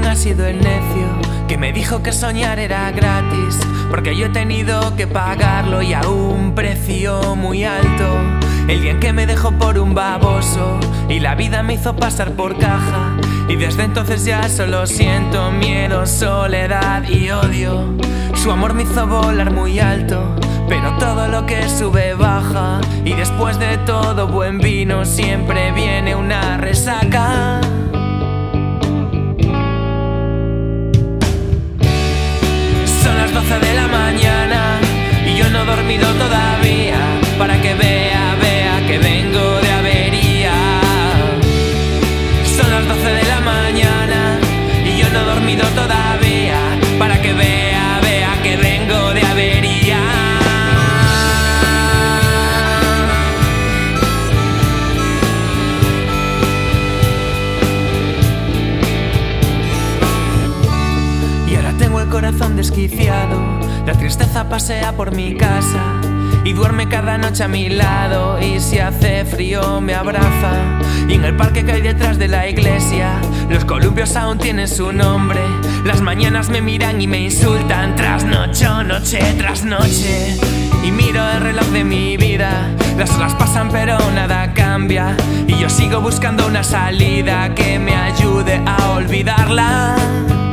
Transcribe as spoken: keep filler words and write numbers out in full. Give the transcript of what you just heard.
¿Quién ha sido el necio que me dijo que soñar era gratis? Porque yo he tenido que pagarlo y a un precio muy alto. El día en que me dejó por un baboso y la vida me hizo pasar por caja. Y desde entonces ya solo siento miedo, soledad y odio. Su amor me hizo volar muy alto, pero todo lo que sube baja. Y después de todo buen vino siempre viene una resaca. Son las doce de la mañana y yo no he dormido todavía. Para que vea, vea que vengo de avería. Son las doce de la mañana y yo no he dormido todavía. Para que vea, vea que vengo de avería. Y ahora tengo el corazón desquiciado, la tristeza pasea por mi casa. Y duerme cada noche a mi lado y si hace frío me abraza. Y en el parque que hay detrás de la iglesia los columpios aún tienen su nombre. Las mañanas me miran y me insultan tras noche, noche tras noche. Y miro el reloj de mi vida, las horas pasan pero nada cambia. Y yo sigo buscando una salida que me ayude a olvidarla.